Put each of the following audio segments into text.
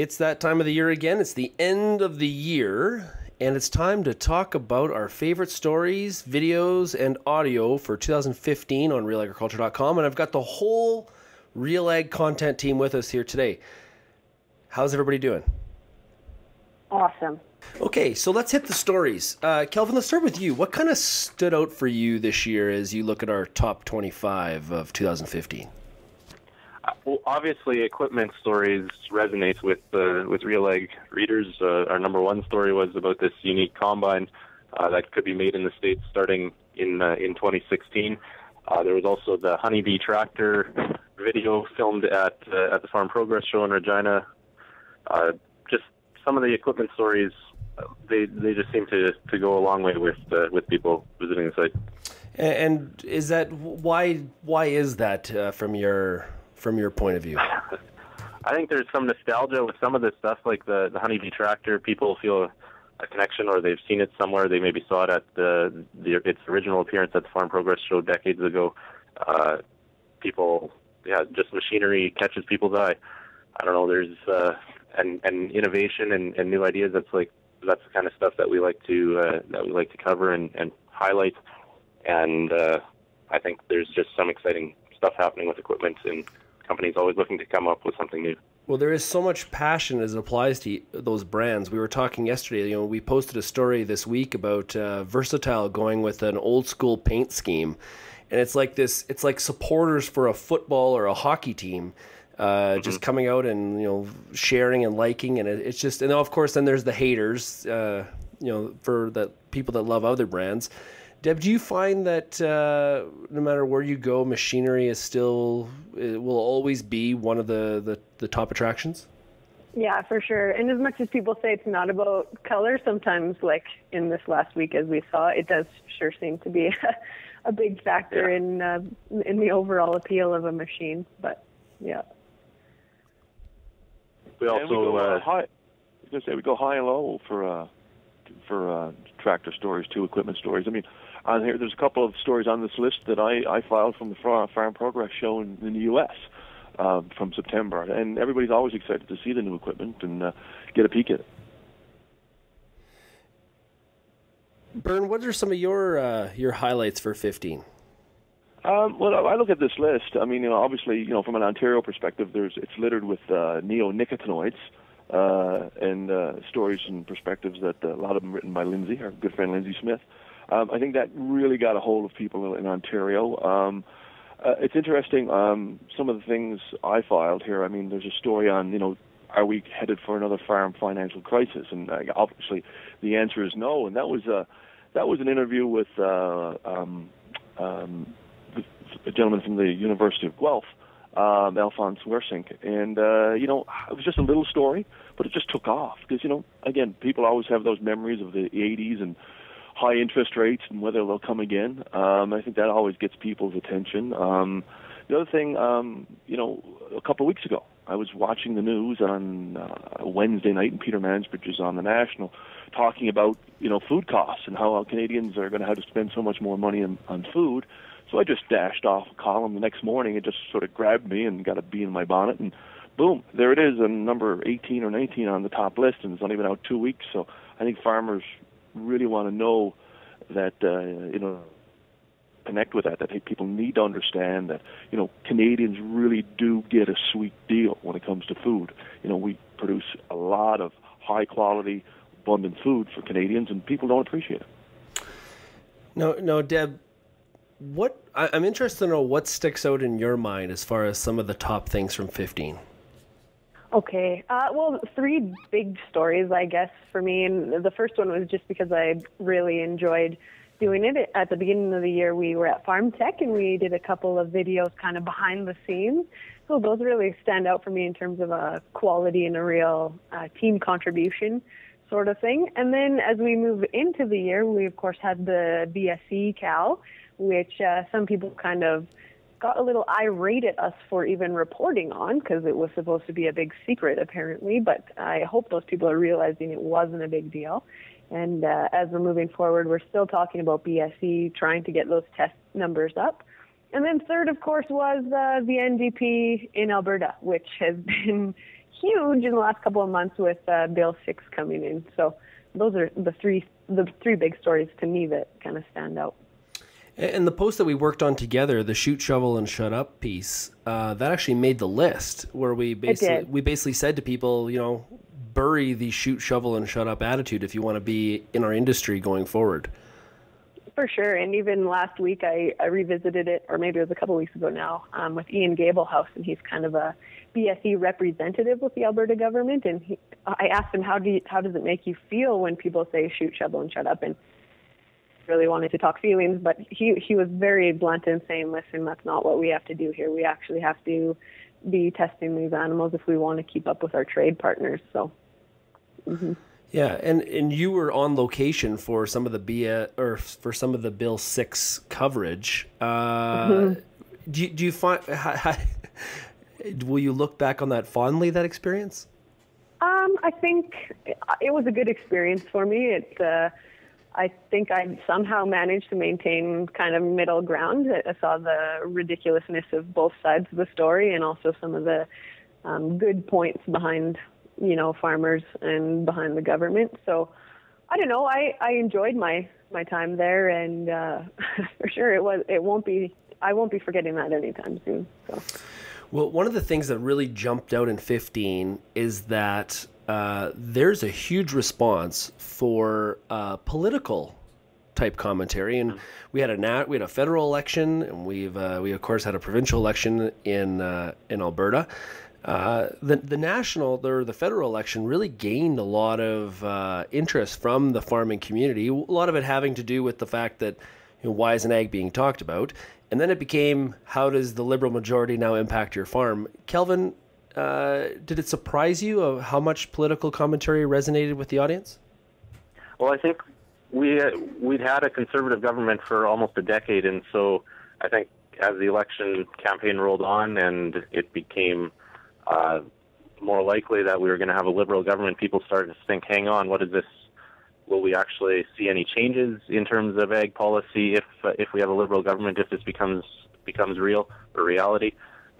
It's that time of the year again. It's the end of the year, and it's time to talk about our favorite stories, videos, and audio for 2015 on realagriculture.com. And I've got the whole Real Ag content team with us here today. How's everybody doing? Awesome. Okay, so let's hit the stories. Kelvin, let's start with you. What kind of stood out for you this year as you look at our top 25 of 2015? Well, obviously, equipment stories resonates with Real Ag readers. Our number one story was about this unique combine that could be made in the States starting in 2016. There was also the honeybee tractor video filmed at the Farm Progress Show in Regina. Just some of the equipment stories, they just seem to go a long way with people visiting the site. And is that why is that from your point of view? I think there's some nostalgia with some of this stuff, like the honeybee tractor. People feel a connection, or they've seen it somewhere. They maybe saw it at its original appearance at the Farm Progress Show decades ago. People, yeah, just machinery catches people's eye. I don't know. There's and innovation and new ideas. That's the kind of stuff that we like to cover and highlight. And I think there's just some exciting stuff happening with equipment, and companies always looking to come up with something new. Well, there is so much passion as it applies to those brands. We were talking yesterday, you know, we posted a story this week about Versatile going with an old school paint scheme. And it's like this, it's like supporters for a football or a hockey team just coming out and, you know, sharing and liking. And it's just, and of course, then there's the haters, you know, for the people that love other brands. Deb, do you find that no matter where you go, machinery is still, it will always be one of the top attractions? Yeah, for sure. And as much as people say it's not about color, sometimes, like in this last week as we saw, it does sure seem to be a big factor, yeah, in the overall appeal of a machine. But yeah, we also we go high and low for tractor stories too, equipment stories. I mean, on here, there's a couple of stories on this list that I filed from the Farm Progress Show in the U.S. From September, and everybody's always excited to see the new equipment and get a peek at it. Bern, what are some of your highlights for 15? Well, I look at this list. I mean, you know, obviously, you know, from an Ontario perspective, it's littered with neonicotinoids. And stories and perspectives that a lot of them written by Lindsay, our good friend Lindsay Smith. I think that really got a hold of people in Ontario. It's interesting, some of the things I filed here. I mean, there's a story on, you know, are we headed for another farm financial crisis? And obviously the answer is no. And that was an interview with a gentleman from the University of Guelph, Alphonse Wersink, and you know, it was just a little story, but it just took off because, you know, again, people always have those memories of the 80s and high interest rates and whether they'll come again. I think that always gets people's attention. The other thing, you know, a couple of weeks ago, I was watching the news on Wednesday night, and Peter Mansbridge is on the National talking about, you know, food costs and how Canadians are going to have to spend so much more money on food. So I just dashed off a column the next morning. It just sort of grabbed me and got a bee in my bonnet, and boom, there it is, and number 18 or 19 on the top list, and it's not even out 2 weeks. So I think farmers really want to know that, you know, connect with that, that people need to understand that, you know, Canadians really do get a sweet deal when it comes to food. You know, we produce a lot of high-quality, abundant food for Canadians, and people don't appreciate it. No, Deb, I'm interested to know what sticks out in your mind as far as some of the top things from 15. Okay. Well, three big stories, I guess, for me. And the first one was just because I really enjoyed doing it. At the beginning of the year, we were at Farm Tech, and we did a couple of videos kind of behind the scenes. So those really stand out for me in terms of a quality and a real team contribution sort of thing. And then as we move into the year, we, of course, had the BSE cow, which some people kind of got a little irate at us for even reporting on, because it was supposed to be a big secret, apparently. But I hope those people are realizing it wasn't a big deal. And as we're moving forward, we're still talking about BSE, trying to get those test numbers up. And then third, of course, was the NDP in Alberta, which has been huge in the last couple of months with Bill 6 coming in. So those are the three big stories to me that kind of stand out. And the post that we worked on together, the shoot, shovel, and shut up piece, that actually made the list, where we basically said to people, you know, bury the shoot, shovel, and shut up attitude if you want to be in our industry going forward. For sure. And even last week I revisited it, or maybe it was a couple of weeks ago now, with Ian Gablehouse, and he's kind of a BSE representative with the Alberta government. And I asked him, how does it make you feel when people say shoot, shovel, and shut up? And really wanted to talk feelings, but he was very blunt in saying, listen, that's not what we have to do here. We actually have to be testing these animals if we want to keep up with our trade partners. So yeah, and you were on location for some of the Bill 6 coverage. Do you find will you look back on that fondly, that experience? I think it was a good experience for me. I think I somehow managed to maintain kind of middle ground. I saw the ridiculousness of both sides of the story, and also some of the good points behind, you know, farmers and behind the government. So I don't know. I enjoyed my time there, and for sure I won't be forgetting that anytime soon. So. Well, one of the things that really jumped out in 15 is that there's a huge response for political type commentary, and we had a federal election, and we of course had a provincial election in Alberta. The federal election really gained a lot of interest from the farming community. A lot of it having to do with the fact that, you know, why isn't ag being talked about? And then it became, how does the Liberal majority now impact your farm? Kelvin, did it surprise you of how much political commentary resonated with the audience? Well, I think we'd had a conservative government for almost a decade, and so I think as the election campaign rolled on and it became more likely that we were going to have a Liberal government, people started to think, hang on, what is this? Will we actually see any changes in terms of ag policy if we have a Liberal government, if this becomes real or reality?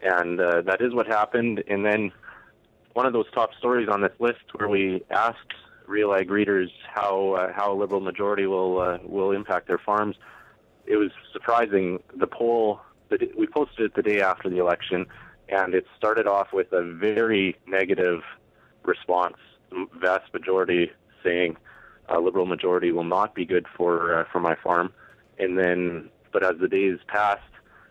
And that is what happened. And then one of those top stories on this list, where we asked Real Ag readers how a Liberal majority will impact their farms, it was surprising. The poll, we posted it the day after the election, and it started off with a very negative response. The vast majority saying a Liberal majority will not be good for my farm. And then, but as the days passed,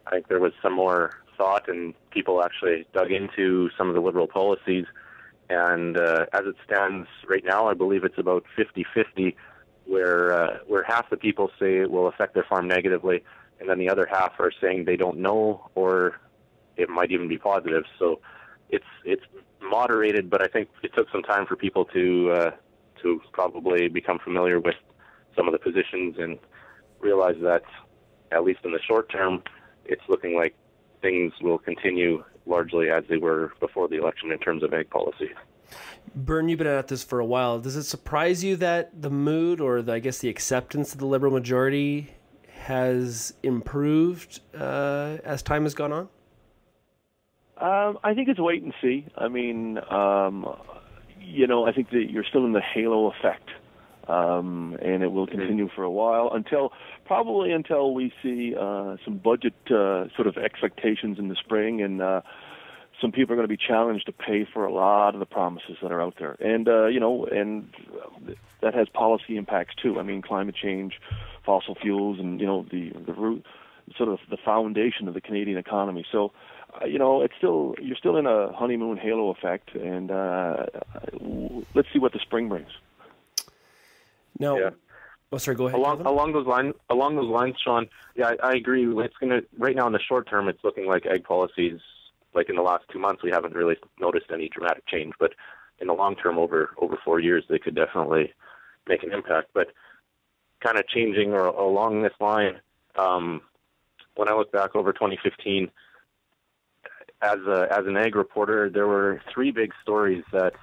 I think there was some more thought, and people actually dug into some of the Liberal policies, and as it stands right now, I believe it's about 50-50, where half the people say it will affect their farm negatively, and then the other half are saying they don't know, or it might even be positive. So it's moderated, but I think it took some time for people to probably become familiar with some of the positions and realize that, at least in the short term, it's looking like things will continue largely as they were before the election in terms of ag policy. Byrne, you've been at this for a while. Does it surprise you that the mood, or I guess the acceptance of the Liberal majority, has improved as time has gone on? I think it's wait and see. I mean, you know, I think that you're still in the halo effect, and it will continue for a while, probably until we see some budget sort of expectations in the spring, and some people are going to be challenged to pay for a lot of the promises that are out there. And, you know, and that has policy impacts too. I mean, climate change, fossil fuels, and, you know, the root, sort of the foundation of the Canadian economy. So, you know, you're still in a honeymoon halo effect, and let's see what the spring brings. No. Yeah. Oh, sorry, go ahead. Along those lines, Sean, yeah, I agree. It's going to, right now in the short term, it's looking like ag policies, like in the last 2 months, we haven't really noticed any dramatic change. But in the long term, over 4 years, they could definitely make an impact. But kind of changing or along this line, when I look back over 2015, as an ag reporter, there were three big stories that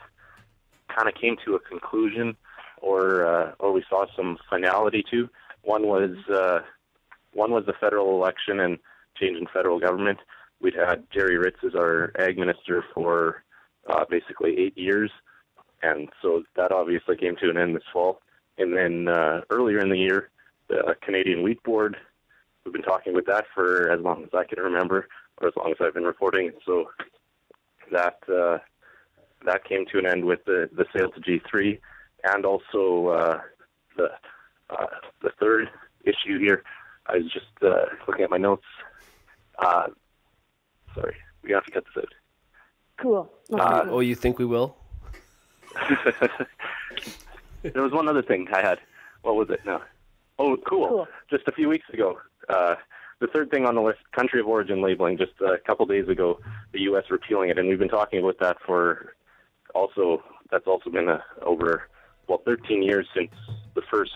kind of came to a conclusion, or we saw some finality to. One was the federal election and change in federal government. We'd had Jerry Ritz as our ag minister for basically 8 years. And so that obviously came to an end this fall. And then earlier in the year, the Canadian Wheat Board, we've been talking with that for as long as I can remember, or as long as I've been reporting. So that that came to an end with the sale to G3. And also the third issue here, I was just looking at my notes. Sorry, we have to cut this out. Cool. Oh, you think we will? There was one other thing I had. What was it? No. Oh, cool. Just a few weeks ago. The third thing on the list, country of origin labeling, just a couple days ago, the U.S. repealing it. And we've been talking about that for also, that's also been over, well, 13 years since the first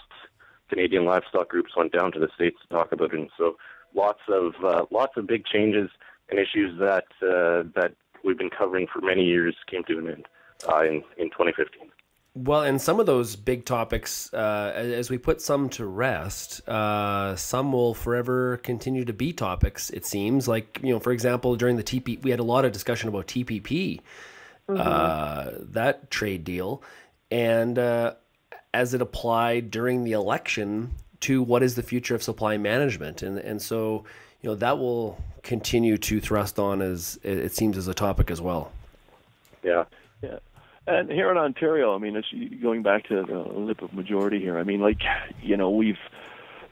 Canadian livestock groups went down to the States to talk about it. And so lots of big changes and issues that that we've been covering for many years came to an end in 2015. Well, and some of those big topics, as we put some to rest, some will forever continue to be topics, it seems. Like, you know, for example, during the TPP, we had a lot of discussion about TPP, that trade deal, and as it applied during the election to what is the future of supply management. And so, you know, that will continue to thrust on, as it seems, as a topic as well. Yeah, yeah. And here in Ontario, I mean, it's going back to the lip of majority here. I mean, like, you know, we've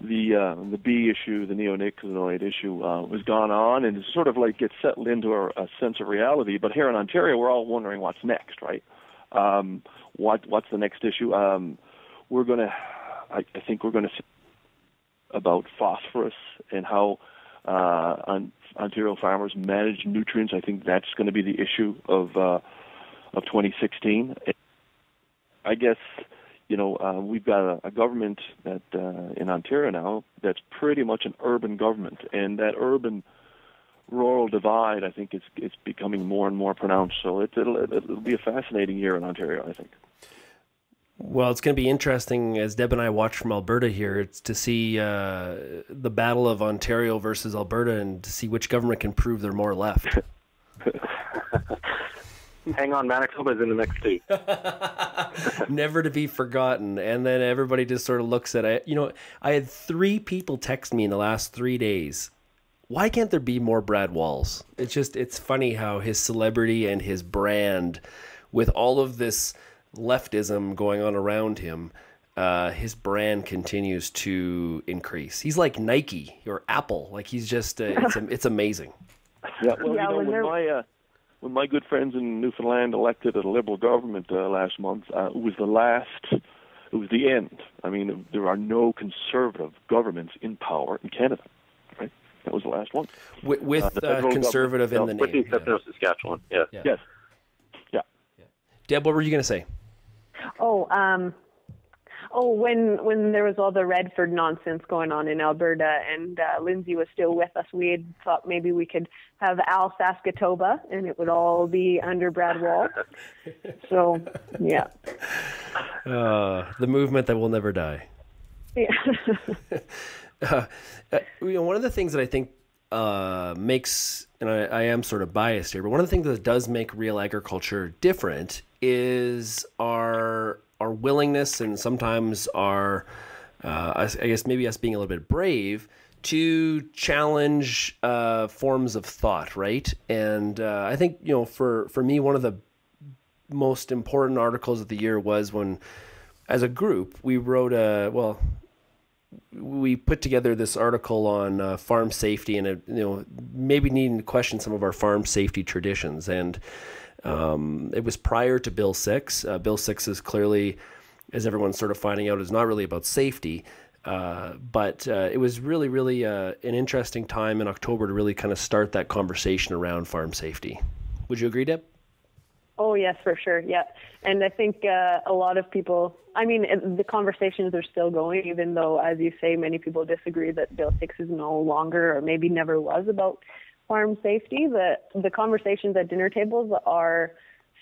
the bee issue, the neonicotinoid issue was gone on, and it's sort of like gets settled into a sense of reality. But here in Ontario, we're all wondering what's next, right? What's the next issue? We're going to, I think we're going to see about phosphorus and how Ontario farmers manage nutrients. I think that's going to be the issue of 2016. I guess, you know, we've got a government that in Ontario now that's pretty much an urban government, and that urban-rural divide, I think, it's becoming more and more pronounced. So it'll be a fascinating year in Ontario, I think. Well, it's going to be interesting, as Deb and I watch from Alberta here, it's to see the battle of Ontario versus Alberta, and to see which government can prove they're more left. Hang on, Manitoba's in the next two. Never to be forgotten. And then everybody just sort of looks at it. You know, I had 3 people text me in the last 3 days. Why can't there be more Brad Walls? It's just, it's funny how his celebrity and his brand, with all of this leftism going on around him, his brand continues to increase. He's like Nike or Apple. Like, he's just, it's amazing. Yeah, well, yeah, you know, with my... When my good friends in Newfoundland elected a Liberal government last month, it was the end. I mean, there are no Conservative governments in power in Canada, right? That was the last one. With Conservative in the name. With the exception of Saskatchewan, yeah. Yeah. Yes. Yeah. Yeah. Deb, what were you going to say? Oh, when there was all the Redford nonsense going on in Alberta, and Lindsay was still with us, we had thought maybe we could have Al Saskatoba, and it would all be under Brad Wall. So, yeah. The movement that will never die. Yeah. You know, one of the things that I think makes, and I am sort of biased here, but one of the things that does make real agriculture different is our willingness, and sometimes our, I guess maybe us being a little bit brave to challenge forms of thought, right? And I think, you know, for me, one of the most important articles of the year was when, as a group, we wrote we put together this article on farm safety, and you know, maybe needing to question some of our farm safety traditions. And it was prior to Bill 6. Bill 6 is clearly, as everyone's sort of finding out, is not really about safety. But it was really, really an interesting time in October to really kind of start that conversation around farm safety. Would you agree, Deb? Oh, yes, for sure. Yeah. And I think a lot of people, I mean, the conversations are still going, even though, as you say, many people disagree that Bill 6 is no longer, or maybe never was, about farm safety. The conversations at dinner tables are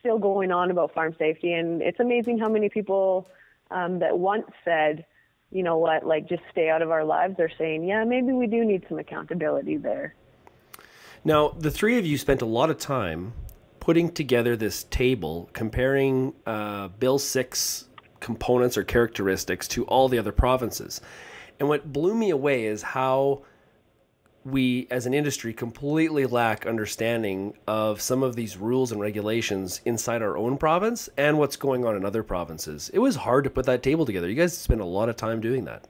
still going on about farm safety, and it's amazing how many people that once said, you know what, like, just stay out of our lives, are saying, yeah, maybe we do need some accountability there. Now, the three of you spent a lot of time putting together this table comparing Bill 6 components or characteristics to all the other provinces. And what blew me away is how we as an industry completely lack understanding of some of these rules and regulations inside our own province and what's going on in other provinces. It was hard to put that table together. You guys spent a lot of time doing that.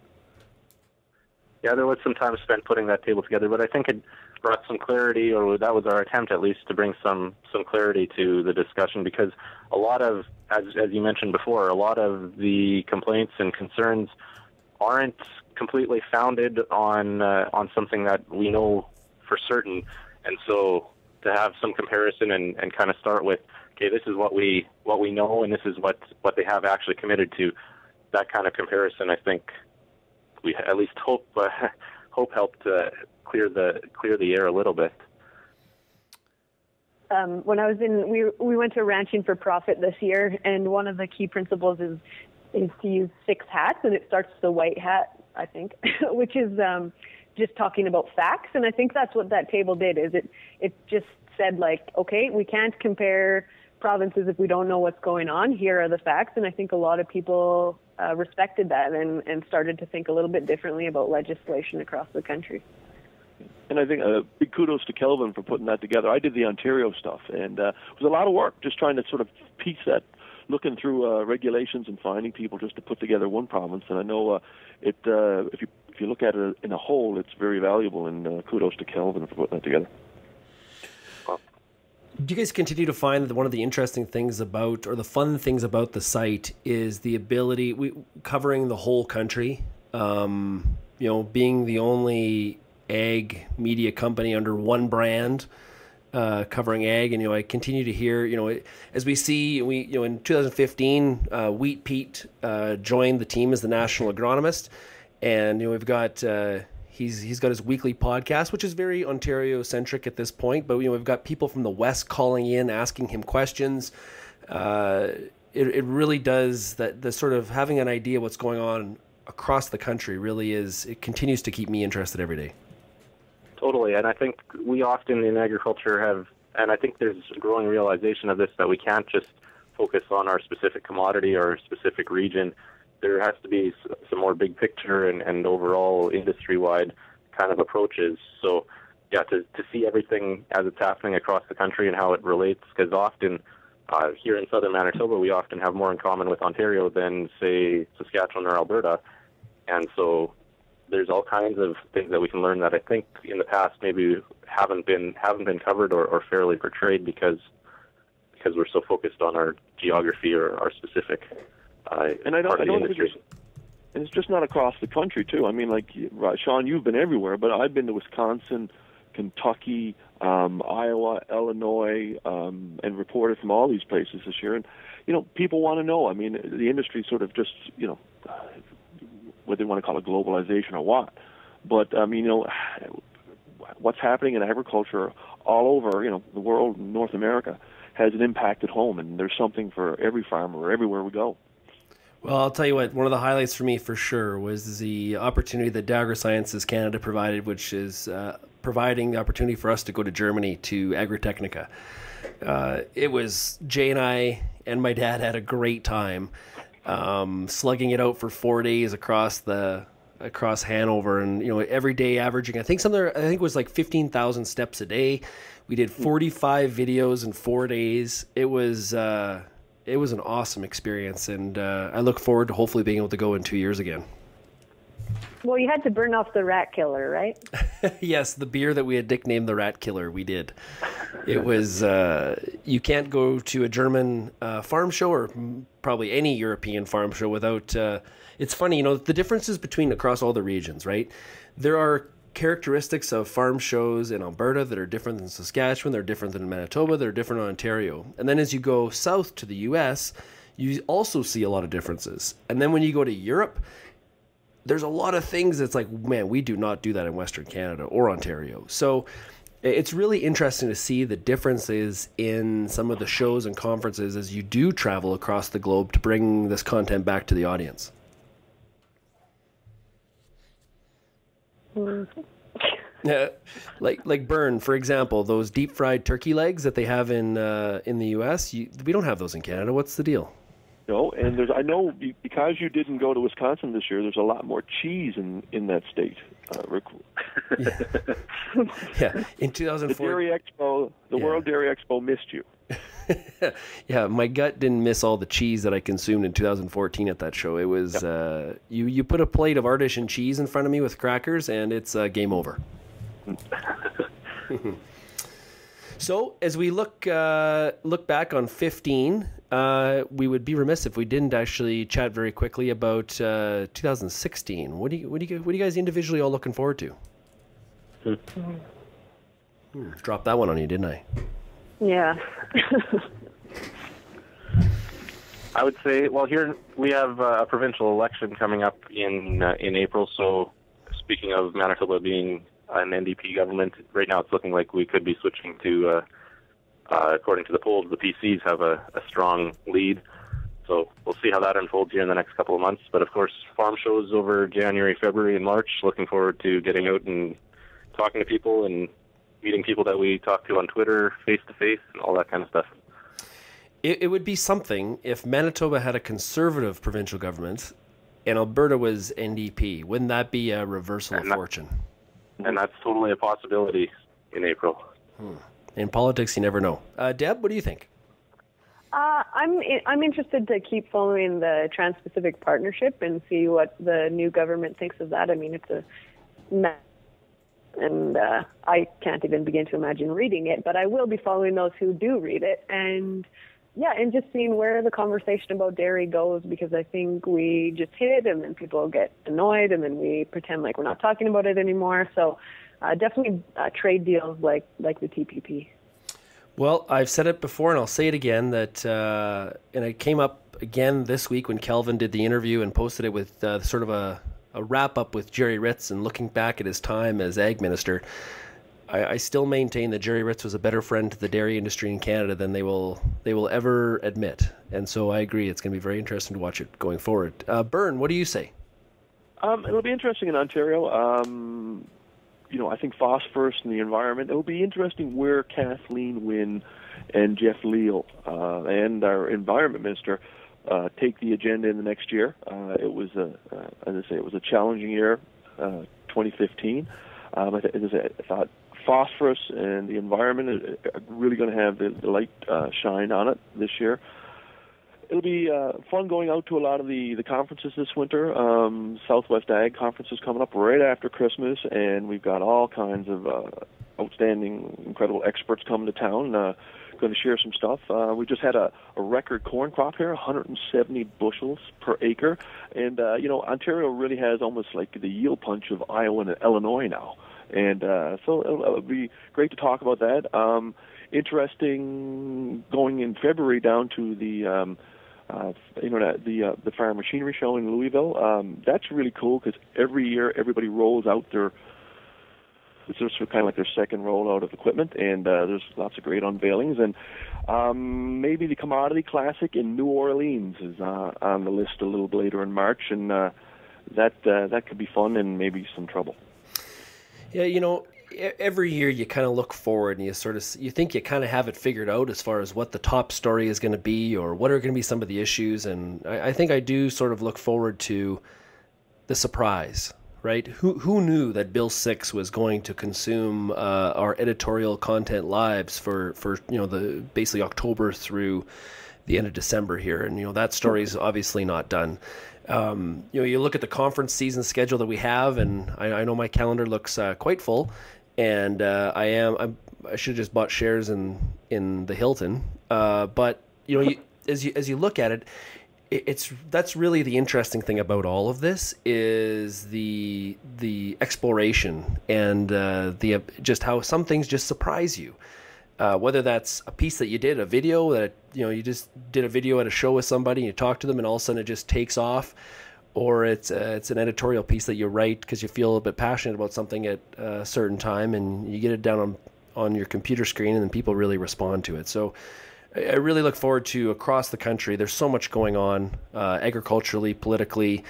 Yeah, there was some time spent putting that table together, but I think it brought some clarity, or that was our attempt at least, to bring some clarity to the discussion, because a lot of, as you mentioned before, a lot of the complaints and concerns aren't completely founded on something that we know for certain. And so to have some comparison and kind of start with, okay, this is what we know and this is what they have actually committed to, that kind of comparison, I think we at least hope helped clear the air a little bit. When I was in, we went to Ranching for Profit this year, and one of the key principles is to use 6 hats, and it starts with the white hat, I think, which is just talking about facts. And I think that's what that table did. Is it just said, like, okay, we can't compare provinces if we don't know what's going on. Here are the facts. And I think a lot of people respected that and started to think a little bit differently about legislation across the country. And I think big kudos to Kelvin for putting that together. I did the Ontario stuff, and it was a lot of work just trying to sort of piece that, looking through regulations and finding people just to put together one province. And I know if you look at it in a whole, it's very valuable, and kudos to Kelvin for putting that together. Do you guys continue to find that one of the interesting things about, or the fun things about the site is the ability, covering the whole country, you know, being the only ag media company under one brand, covering ag. And, you know, I continue to hear, you know, as we see, you know, in 2015, Wheat Pete joined the team as the national agronomist. And, you know, we've got, he's got his weekly podcast, which is very Ontario-centric at this point. But, you know, we've got people from the West calling in, asking him questions. It really does that. The sort of having an idea what's going on across the country really is, it continues to keep me interested every day. Totally. And I think we often in agriculture have, and I think there's a growing realization of this, that we can't just focus on our specific commodity or our specific region. There has to be some more big picture and overall industry-wide kind of approaches. So, yeah, to see everything as it's happening across the country and how it relates, because often here in southern Manitoba, we often have more in common with Ontario than, say, Saskatchewan or Alberta. And so there's all kinds of things that we can learn that I think in the past maybe haven't been covered or fairly portrayed because we're so focused on our geography or our specific and I don't think it's just not across the country too. I mean, like Sean, you've been everywhere, but I've been to Wisconsin, Kentucky, Iowa, Illinois, and reported from all these places this year. And you know, people want to know. I mean, the industry sort of just, you know, whether you want to call it globalization or what, but I mean, you know, what's happening in agriculture all over, you know, the world, North America, has an impact at home, and there's something for every farmer everywhere we go. Well, I'll tell you what, one of the highlights for me for sure was the opportunity that Dow AgroSciences Canada provided, which is providing the opportunity for us to go to Germany to Agritechnica. It was, Jay and I and my dad had a great time slugging it out for 4 days across Hanover, and you know, every day averaging, I think it was like 15,000 steps a day. We did 45 videos in 4 days. It was an awesome experience, and I look forward to hopefully being able to go in 2 years again. Well, you had to burn off the rat killer, right? Yes, the beer that we had nicknamed the rat killer, we did. It was, you can't go to a German farm show, or probably any European farm show, without, it's funny, you know, the differences between across all the regions, right? There are characteristics of farm shows in Alberta that are different than Saskatchewan, they're different than Manitoba, they're different in Ontario. And then as you go south to the US, you also see a lot of differences. And then when you go to Europe, there's a lot of things that's like, man, we do not do that in Western Canada or Ontario. So it's really interesting to see the differences in some of the shows and conferences as you do travel across the globe to bring this content back to the audience. Like Bern, for example, those deep fried turkey legs that they have in the U.S. We don't have those in Canada. What's the deal? No, and there's, I know because you didn't go to Wisconsin this year, there's a lot more cheese in that state. Yeah. Yeah, in 2004. The Dairy Expo, the World Dairy Expo missed you. Yeah, my gut didn't miss all the cheese that I consumed in 2014 at that show. It was, you put a plate of artisan cheese in front of me with crackers, and it's game over. So as we look back on 15, we would be remiss if we didn't actually chat very quickly about 2016. What are you guys individually all looking forward to? Dropped that one on you, didn't I? Yeah. I would say, well, here we have a provincial election coming up in April. So, speaking of Manitoba being an NDP government, right now it's looking like we could be switching to, according to the polls, the PCs have a strong lead. So we'll see how that unfolds here in the next couple of months. But of course, farm shows over January, February, and March. Looking forward to getting out and talking to people and meeting people that we talk to on Twitter, face-to-face, and all that kind of stuff. It would be something if Manitoba had a conservative provincial government and Alberta was NDP. Wouldn't that be a reversal of fortune? And that's totally a possibility in April. In politics, you never know. Deb, what do you think? I'm interested to keep following the Trans-Pacific Partnership and see what the new government thinks of that. I mean, it's a mess. And I can't even begin to imagine reading it, but I will be following those who do read it. And, yeah, and just seeing where the conversation about dairy goes, because I think we just hit it, and then people get annoyed, and then we pretend like we're not talking about it anymore. So definitely trade deals like the TPP. Well, I've said it before, and I'll say it again, that and it came up again this week when Kelvin did the interview and posted it with sort of a wrap-up with Jerry Ritz and looking back at his time as ag minister. I still maintain that Jerry Ritz was a better friend to the dairy industry in Canada than they will ever admit. And so I agree, it's going to be very interesting to watch it going forward. Bern, what do you say? It'll be interesting in Ontario. You know, I think phosphorus and the environment. It'll be interesting where Kathleen Wynne and Jeff Leal and our environment minister take the agenda in the next year. It was as I say, it was a challenging year, 2015. I thought phosphorus and the environment are really going to have the light shine on it this year. It'll be fun going out to a lot of the conferences this winter. Southwest Ag Conference is coming up right after Christmas, and we've got all kinds of outstanding, incredible experts coming to town. Going to share some stuff. We just had a record corn crop here, 170 bushels per acre. And, you know, Ontario really has almost like the yield punch of Iowa and Illinois now. And so it'll be great to talk about that. Interesting going in February down to the Farm Machinery Show in Louisville. That's really cool because every year everybody rolls out their it's just kind of like their second rollout of equipment, and there's lots of great unveilings. And maybe the Commodity Classic in New Orleans is on the list a little later in March, and that could be fun and maybe some trouble. Yeah, you know, every year you kind of look forward and you think you kind of have it figured out as far as what the top story is going to be or what are going to be some of the issues. And I think I do sort of look forward to the surprise. Right? Who knew that Bill 6 was going to consume our editorial content lives for you know the basically October through the end of December here, and you know that story is obviously not done. You know, you look at the conference season schedule that we have, and I know my calendar looks quite full, and I should have just bought shares in the Hilton, but you know as you look at it. That's really the interesting thing about all of this is the exploration and the just how some things just surprise you, whether that's a piece that you did a video that you know you just did a video at a show with somebody and you talk to them and all of a sudden it just takes off, or it's an editorial piece that you write because you feel a bit passionate about something at a certain time and you get it down on your computer screen and then people really respond to it. So I really look forward to across the country. There's so much going on agriculturally, politically.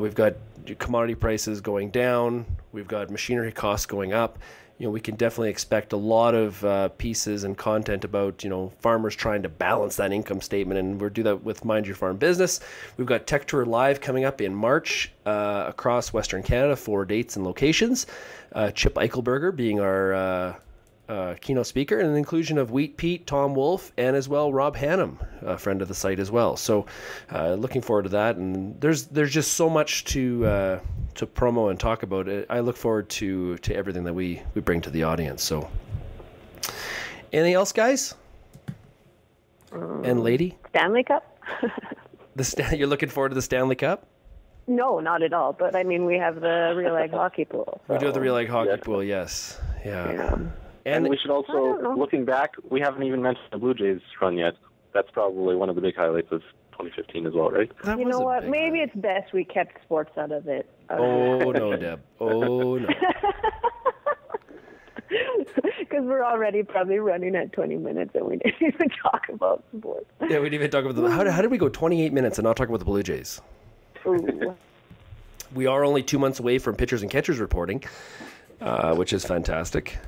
We've got commodity prices going down. We've got machinery costs going up. You know, we can definitely expect a lot of pieces and content about, you know, farmers trying to balance that income statement, and we'll do that with Mind Your Farm Business. We've got Tech Tour Live coming up in March across Western Canada, 4 dates and locations. Chip Eichelberger being our keynote speaker, and an inclusion of Wheat Pete, Tom Wolf, and as well Rob Hannum, a friend of the site as well. So looking forward to that, and there's just so much to promo and talk about. I look forward to everything that we bring to the audience. So anything else, guys? And lady? Stanley Cup. You're looking forward to the Stanley Cup? No, not at all, but I mean, we have the Real Egg hockey pool. So. We do have the Real Egg hockey pool, yes. Yeah. And we should also, looking back, we haven't even mentioned the Blue Jays run yet. That's probably one of the big highlights of 2015 as well, right? You know what? Maybe it's best we kept sports out of it. Oh, no, Deb. Oh, no. Because we're already probably running at 20 minutes and we didn't even talk about sports. Yeah, we didn't even talk about the... How did we go 28 minutes and not talk about the Blue Jays? Ooh. We are only 2 months away from pitchers and catchers reporting, which is fantastic.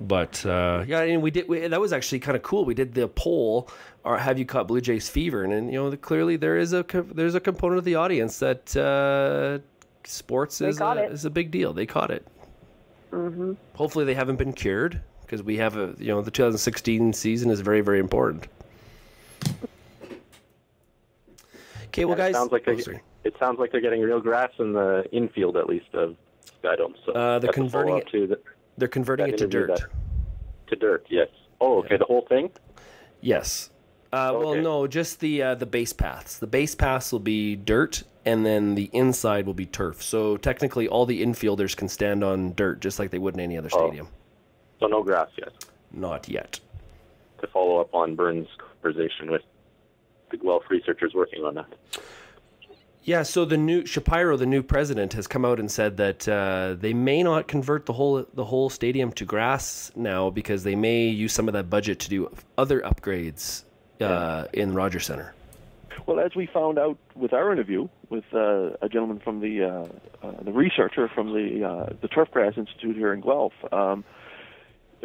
But yeah, and we that was actually kind of cool. We did the poll, or have you caught Blue Jays fever? And you know, clearly there's a component of the audience that sports is a big deal. They caught it. Mm-hmm. Hopefully they haven't been cured, because we have a, you know, the 2016 season is very, very important. Okay, well, guys, it sounds like they're getting real grass in the infield, at least of Skydome. So they're converting it to the. They're converting it to dirt. To dirt, yes. Oh, okay, yeah. The whole thing? Yes. Okay. Well, no, just the base paths. The base paths will be dirt, and then the inside will be turf. So technically, all the infielders can stand on dirt, just like they would in any other stadium. So no grass yet? Not yet. To follow up on Burns' conversation with the Guelph researchers working on that. Yeah, so Shapiro, the new president, has come out and said that they may not convert the whole stadium to grass now, because they may use some of that budget to do other upgrades in Rogers Centre. Well, as we found out with our interview with a gentleman from the researcher from the Turfgrass Institute here in Guelph, it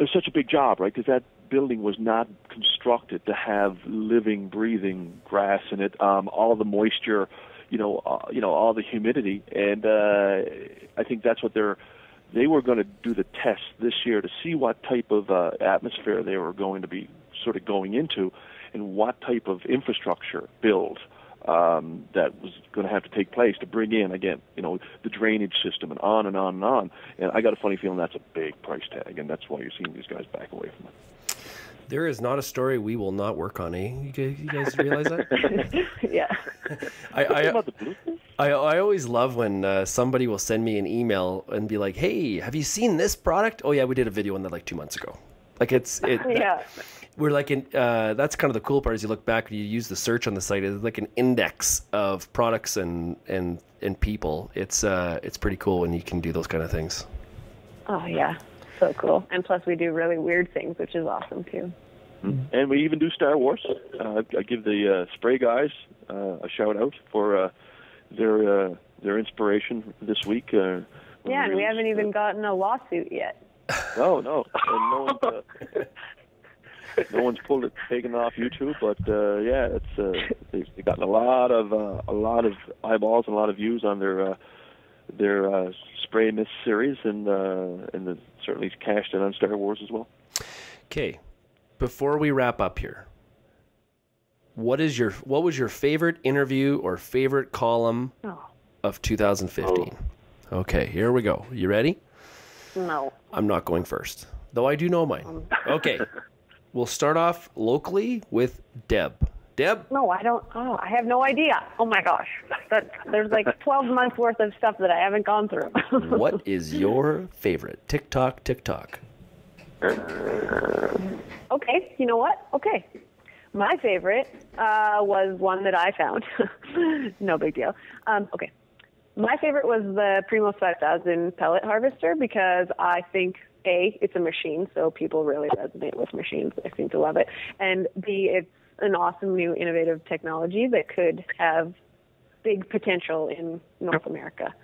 was such a big job, right? Because that building was not constructed to have living, breathing grass in it. All of the moisture. All the humidity, and I think that's what they were going to do the test this year to see what type of atmosphere they were going to be sort of going into, and what type of infrastructure build that was going to have to take place to bring in, again, you know, the drainage system and on and on and on. And I got a funny feeling that's a big price tag, and that's why you're seeing these guys back away from it. There is not a story we will not work on, eh? You guys realize that? Yeah. I always love when somebody will send me an email and be like, hey, have you seen this product? Oh, yeah, we did a video on that like 2 months ago. Like yeah. We're like that's kind of the cool part is you look back and you use the search on the site. It's like an index of products and people. It's pretty cool when you can do those kind of things. Oh, yeah. So cool. And plus we do really weird things, which is awesome too. And we even do Star Wars. I give the spray guys a shout out for their inspiration this week. Yeah, and we haven't even gotten a lawsuit yet. No, no. And no one's pulled it, taken off YouTube, but yeah, it's they've gotten a lot of eyeballs and a lot of views on their spray mist series, and certainly cashed in on Star Wars as well. Okay, before we wrap up here, what was your favorite interview or favorite column of 2015? Oh. Okay, here we go. You ready? No. I'm not going first, though I do know mine. Okay, we'll start off locally with Deb. Deb? No, I don't. Oh, I have no idea. Oh, my gosh. There's like 12 months worth of stuff that I haven't gone through. What is your favorite TikTok? Okay. You know what? Okay. My favorite was one that I found. No big deal. Okay. My favorite was the Primo 5000 pellet harvester, because I think, A, it's a machine, so people really resonate with machines. I seem to love it. And B, it's an awesome new innovative technology that could have big potential in North America.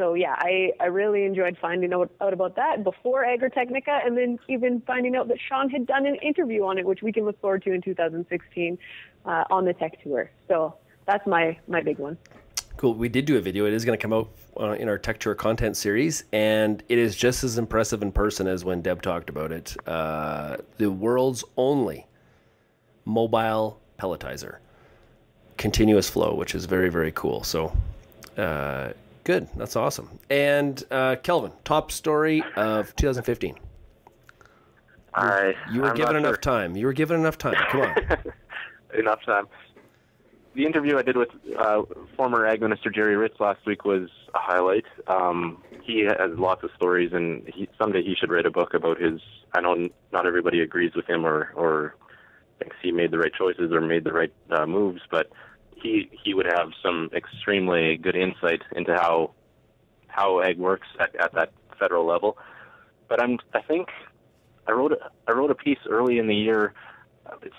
So yeah, I really enjoyed finding out about that before Agritechnica, and then even finding out that Sean had done an interview on it, which we can look forward to in 2016 on the Tech Tour. So that's my big one. Cool. We did do a video. It is going to come out in our Tech Tour content series, and it is just as impressive in person as when Deb talked about it. The world's only mobile pelletizer, continuous flow, which is very, very cool. So good. That's awesome. And Kelvin, top story of 2015. You were given enough time. You were given enough time. Come on. Enough time. The interview I did with former Ag Minister Jerry Ritz last week was a highlight. He has lots of stories, and someday he should write a book about his. I know not everybody agrees with him or thinks he made the right choices or made the right moves, but he would have some extremely good insight into how ag works at that federal level. But I think I wrote a piece early in the year.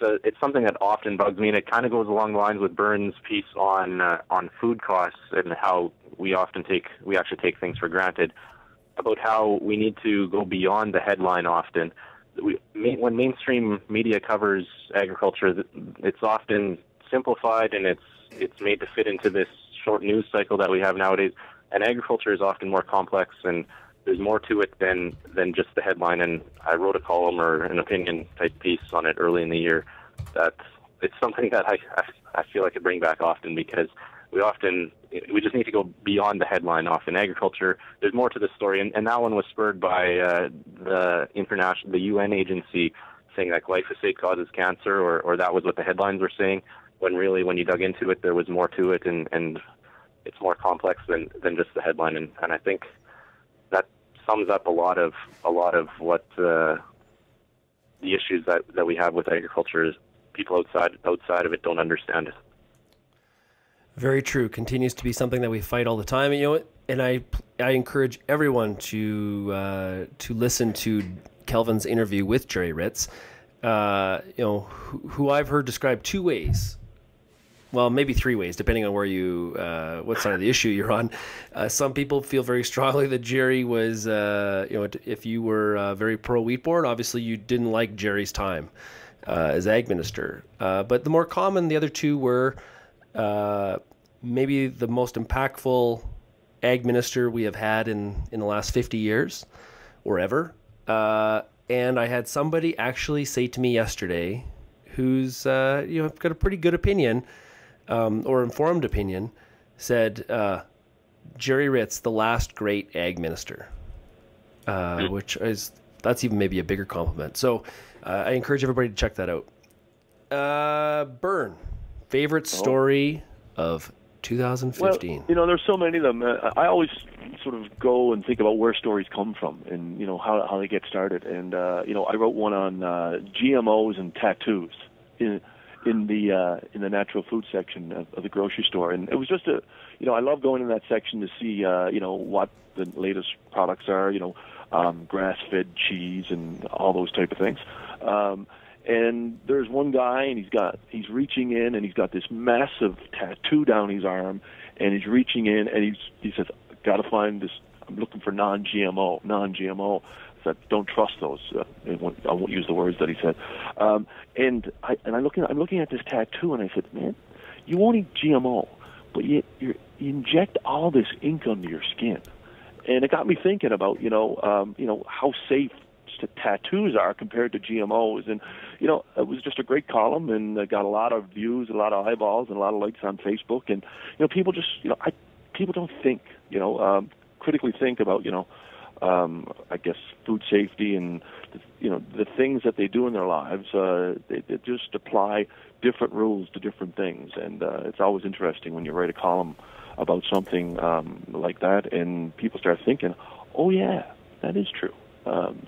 It's something that often bugs me, and it kind of goes along the lines with Byrne's piece on food costs and how we actually take things for granted, about how we need to go beyond the headline often. When mainstream media covers agriculture, it's often simplified and it's made to fit into this short news cycle that we have nowadays. And agriculture is often more complex, and there's more to it than just the headline. And I wrote a column or an opinion type piece on it early in the year. That it's something that I feel I could bring back often, because we just need to go beyond the headline often. Agriculture, there's more to the story, and that one was spurred by the UN agency saying that glyphosate causes cancer, or that was what the headlines were saying, when really when you dug into it, there was more to it, and it's more complex than just the headline. And I think that sums up a lot of what the issues that we have with agriculture is people outside of it don't understand it. Very true. Continues to be something that we fight all the time. And, you know, and I encourage everyone to listen to Kelvin's interview with Jerry Ritz, you know, who I've heard described two ways. Well, maybe three ways, depending on what side of the issue you're on. Some people feel very strongly that Jerry was, you know, if you were very pro wheat board, obviously you didn't like Jerry's time as ag minister. But the more common, the other two were maybe the most impactful ag minister we have had in the last 50 years or ever. And I had somebody actually say to me yesterday, who's you know, got a pretty good opinion, or informed opinion, said Jerry Ritz, the last great ag minister, which is, that's even maybe a bigger compliment. So I encourage everybody to check that out. Byrne, favorite story of 2015. Well, you know, there's so many of them. I always sort of go and think about where stories come from, and you know how they get started. And you know, I wrote one on GMOs and tattoos in the natural food section of the grocery store, and it was just you know, I love going in that section to see you know, what the latest products are. You know, grass-fed cheese and all those type of things. And there's one guy, and he's reaching in, and he's got this massive tattoo down his arm, and he's reaching in, and he says, "I've got to find this. I'm looking for non-GMO, non-GMO." I said, "Don't trust those." I won't use the words that he said. And I'm looking at this tattoo, and I said, "Man, you won't eat GMO, but you inject all this ink under your skin." And it got me thinking about, you know, how safe tattoos are compared to GMOs. And you know, it was just a great column, and got a lot of views, a lot of eyeballs, and a lot of likes on Facebook. And you know, people just, you know, people don't think, you know, critically think about, you know, I guess food safety and you know, the things that they do in their lives. They just apply different rules to different things, and it's always interesting when you write a column about something like that, and people start thinking, "Oh yeah, that is true."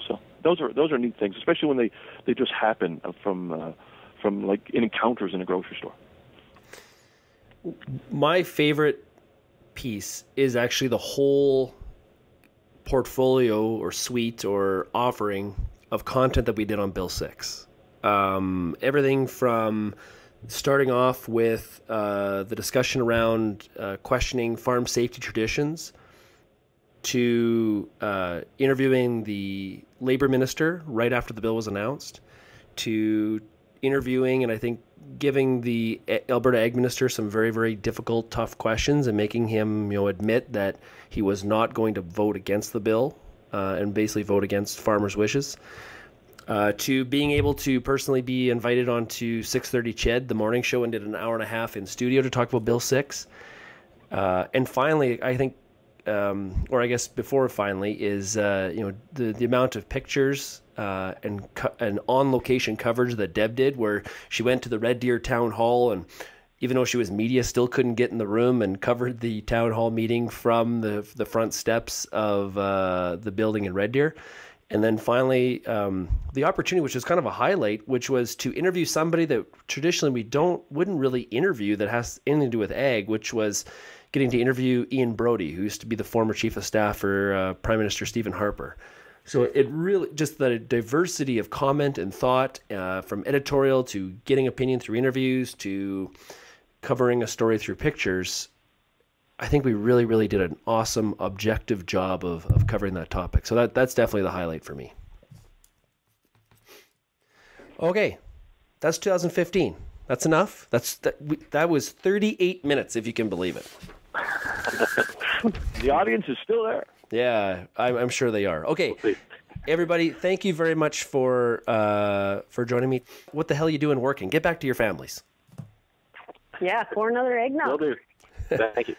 So those are neat things, especially when they just happen from like encounters in a grocery store. My favorite piece is actually the whole portfolio or suite or offering of content that we did on Bill 6. Everything from starting off with the discussion around questioning farm safety traditions to interviewing the labor minister right after the bill was announced, to interviewing and I think giving the Alberta Ag Minister some very, very difficult, tough questions and making him, you know, admit that he was not going to vote against the bill and basically vote against farmers' wishes, to being able to personally be invited onto 6:30 CHED, the morning show, and did an hour and a half in studio to talk about Bill 6. And finally, I think, or I guess before finally, is you know, the amount of pictures and on-location coverage that Deb did, where she went to the Red Deer Town Hall, and even though she was media, still couldn't get in the room, and covered the town hall meeting from the front steps of the building in Red Deer. And then finally, the opportunity, which was kind of a highlight, which was to interview somebody that traditionally we wouldn't really interview that has anything to do with ag, which was getting to interview Ian Brodie, who used to be the former chief of staff for Prime Minister Stephen Harper. So it really, just the diversity of comment and thought, from editorial to getting opinion through interviews to covering a story through pictures, I think we really, really did an awesome, objective job of covering that topic. So that's definitely the highlight for me. Okay, that's 2015. That's enough. That was 38 minutes, if you can believe it. The audience is still there. Yeah, I'm sure they are. Okay, everybody, thank you very much for joining me. What the hell are you doing working? Get back to your families. Yeah, pour another eggnog. Will do. Thank you.